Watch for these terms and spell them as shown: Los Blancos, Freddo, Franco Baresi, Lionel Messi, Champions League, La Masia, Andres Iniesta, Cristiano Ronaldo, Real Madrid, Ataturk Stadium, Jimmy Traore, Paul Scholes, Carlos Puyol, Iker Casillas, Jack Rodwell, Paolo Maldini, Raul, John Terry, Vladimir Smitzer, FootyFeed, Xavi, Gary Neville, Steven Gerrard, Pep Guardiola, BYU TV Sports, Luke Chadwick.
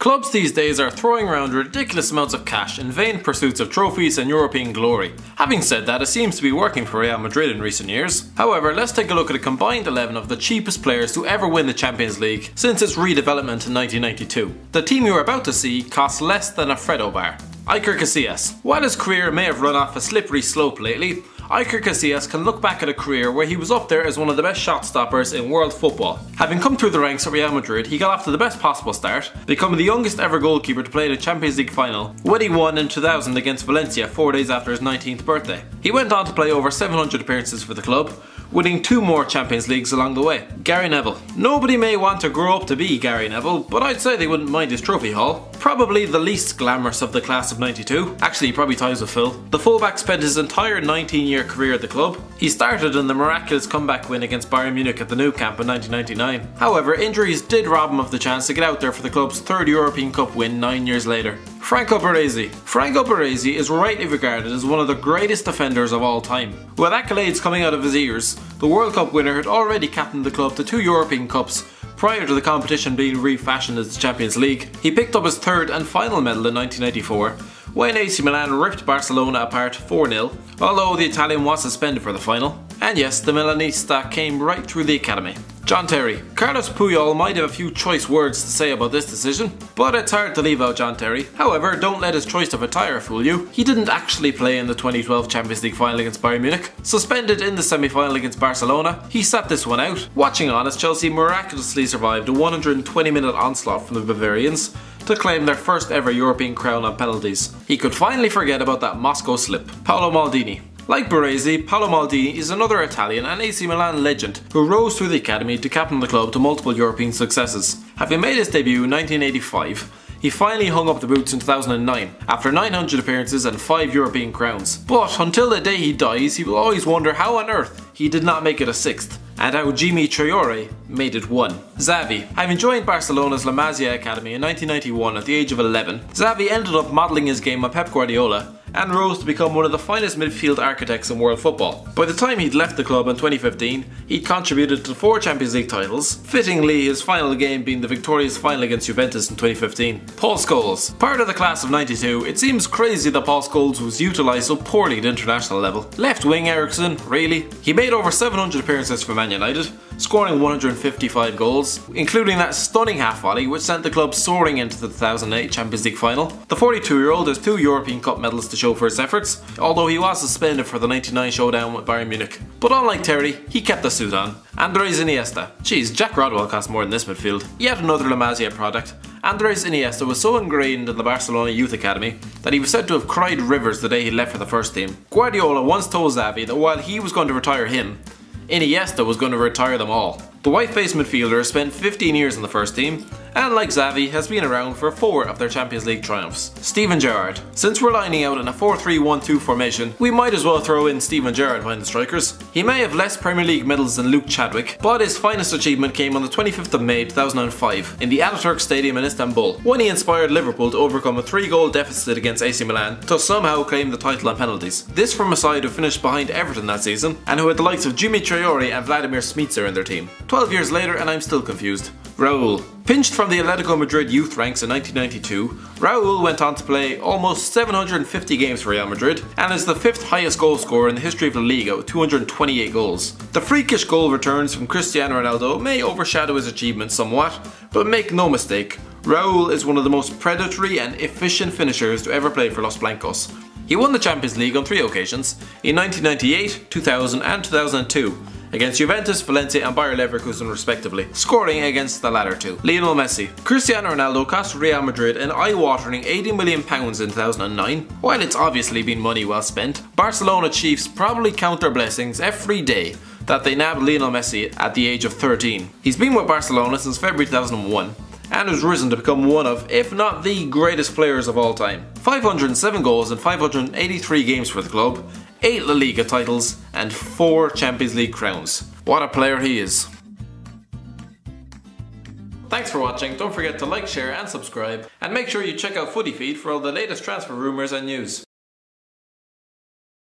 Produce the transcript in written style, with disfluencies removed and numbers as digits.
Clubs these days are throwing around ridiculous amounts of cash in vain pursuits of trophies and European glory. Having said that, it seems to be working for Real Madrid in recent years. However, let's take a look at a combined 11 of the cheapest players to ever win the Champions League since its redevelopment in 1992. The team you are about to see costs less than a Freddo bar. Iker Casillas. While his career may have run off a slippery slope lately, Iker Casillas can look back at a career where he was up there as one of the best shot stoppers in world football. Having come through the ranks at Real Madrid, he got off to the best possible start, becoming the youngest ever goalkeeper to play in a Champions League final when he won in 2000 against Valencia 4 days after his 19th birthday. He went on to play over 700 appearances for the club, winning 2 more Champions Leagues along the way. Gary Neville. Nobody may want to grow up to be Gary Neville, but I'd say they wouldn't mind his trophy haul. Probably the least glamorous of the class of 92. Actually, probably ties with Phil. The fullback spent his entire 19-year career at the club. He started in the miraculous comeback win against Bayern Munich at the Nou Camp in 1999. However, injuries did rob him of the chance to get out there for the club's third European Cup win 9 years later. Franco Baresi. Franco Baresi is rightly regarded as one of the greatest defenders of all time. With accolades coming out of his ears, the World Cup winner had already captained the club to 2 European Cups prior to the competition being refashioned as the Champions League. He picked up his third and final medal in 1984 when AC Milan ripped Barcelona apart 4-0, although the Italian was suspended for the final. And yes, the Milanista came right through the academy. John Terry. Carlos Puyol might have a few choice words to say about this decision, but it's hard to leave out John Terry. However, don't let his choice of attire fool you. He didn't actually play in the 2012 Champions League final against Bayern Munich. Suspended in the semi-final against Barcelona, he sat this one out, watching on as Chelsea miraculously survived a 120-minute onslaught from the Bavarians to claim their first ever European crown on penalties. He could finally forget about that Moscow slip. Paolo Maldini. Like Baresi, Paolo Maldini is another Italian and AC Milan legend who rose through the academy to captain the club to multiple European successes. Having made his debut in 1985, he finally hung up the boots in 2009 after 900 appearances and 5 European crowns. But until the day he dies, he will always wonder how on earth he did not make it a 6th. And how Jimmy Traore made it 1. Xavi. Having joined Barcelona's La Masia academy in 1991 at the age of 11, Xavi ended up modelling his game on Pep Guardiola and rose to become one of the finest midfield architects in world football. By the time he'd left the club in 2015, he'd contributed to 4 Champions League titles, fittingly his final game being the victorious final against Juventus in 2015. Paul Scholes. Part of the class of 92, it seems crazy that Paul Scholes was utilised so poorly at international level. Left wing Ericsson, really? He made over 700 appearances for Man United, scoring 155 goals, including that stunning half volley which sent the club soaring into the 2008 Champions League final. The 42-year-old has 2 European Cup medals to show for his efforts, although he was suspended for the 99 showdown with Bayern Munich. But unlike Terry, he kept the suit on. Andres Iniesta. Jeez, Jack Rodwell cost more than this midfield. Yet another La Masia product. Andres Iniesta was so ingrained in the Barcelona Youth Academy that he was said to have cried rivers the day he left for the first team. Guardiola once told Xavi that while he was going to retire him, Iniesta was going to retire them all. The white-faced midfielder spent 15 years in the first team and, like Xavi, has been around for 4 of their Champions League triumphs. Steven Gerrard. Since we're lining out in a 4-3-1-2 formation, we might as well throw in Steven Gerrard behind the strikers. He may have less Premier League medals than Luke Chadwick, but his finest achievement came on the 25th of May 2005 in the Ataturk Stadium in Istanbul, when he inspired Liverpool to overcome a 3-goal deficit against AC Milan to somehow claim the title on penalties. This from a side who finished behind Everton that season and who had the likes of Jimmy Traore and Vladimir Smitzer in their team. 12 years later and I'm still confused. Raul. Pinched from the Atletico Madrid youth ranks in 1992, Raul went on to play almost 750 games for Real Madrid and is the 5th highest goal scorer in the history of La Liga with 228 goals. The freakish goal returns from Cristiano Ronaldo may overshadow his achievements somewhat, but make no mistake, Raul is one of the most predatory and efficient finishers to ever play for Los Blancos. He won the Champions League on 3 occasions, in 1998, 2000 and 2002. Against Juventus, Valencia and Bayer Leverkusen respectively, scoring against the latter 2. Lionel Messi. Cristiano Ronaldo cost Real Madrid an eye-watering £80 million in 2009. While it's obviously been money well spent, Barcelona Chiefs probably count their blessings every day that they nabbed Lionel Messi at the age of 13. He's been with Barcelona since February 2001. And has risen to become one of, if not the greatest players of all time. 507 goals in 583 games for the club, 8 La Liga titles and 4 Champions League crowns. What a player he is. Thanks for watching, don't forget to like, share and subscribe, and make sure you check out FootyFeed for all the latest transfer rumours and news.